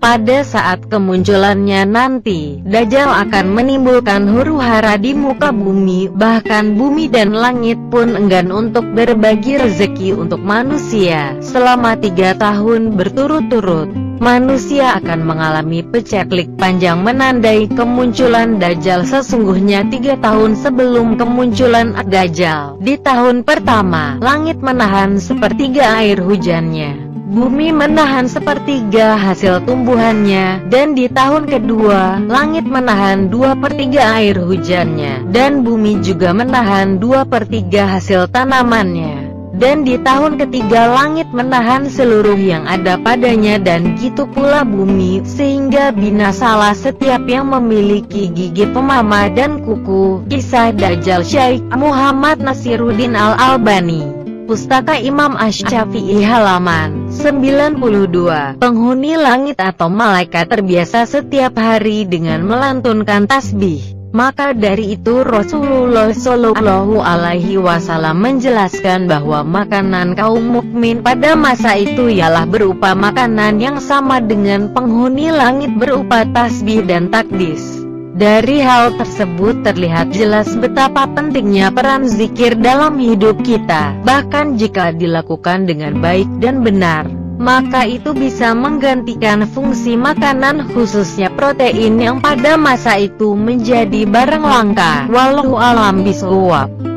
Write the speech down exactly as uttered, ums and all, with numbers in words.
Pada saat kemunculannya nanti, Dajjal akan menimbulkan huru-hara di muka bumi, bahkan bumi dan langit pun enggan untuk berbagi rezeki untuk manusia. Selama tiga tahun berturut-turut, manusia akan mengalami peceklik panjang menandai kemunculan Dajjal. Sesungguhnya tiga tahun sebelum kemunculan Ad-Dajjal, di tahun pertama, langit menahan sepertiga air hujannya. Bumi menahan sepertiga hasil tumbuhannya, dan di tahun kedua, langit menahan dua pertiga air hujannya, dan bumi juga menahan dua pertiga hasil tanamannya. Dan di tahun ketiga langit menahan seluruh yang ada padanya dan gitu pula bumi, sehingga binasalah setiap yang memiliki gigi pemamah dan kuku. Kisah Dajjal Syaikh Muhammad Nashiruddin Al-Albani, Pustaka Imam Asy-Syafi'i, halaman sembilan puluh dua. Penghuni langit atau malaikat terbiasa setiap hari dengan melantunkan tasbih. Maka dari itu Rasulullah Shallallahu Alaihi Wasallam menjelaskan bahwa makanan kaum mukmin pada masa itu ialah berupa makanan yang sama dengan penghuni langit berupa tasbih dan takdis. Dari hal tersebut terlihat jelas betapa pentingnya peran zikir dalam hidup kita. Bahkan jika dilakukan dengan baik dan benar, maka itu bisa menggantikan fungsi makanan khususnya protein yang pada masa itu menjadi barang langka. Wallahu a'lam bishawab.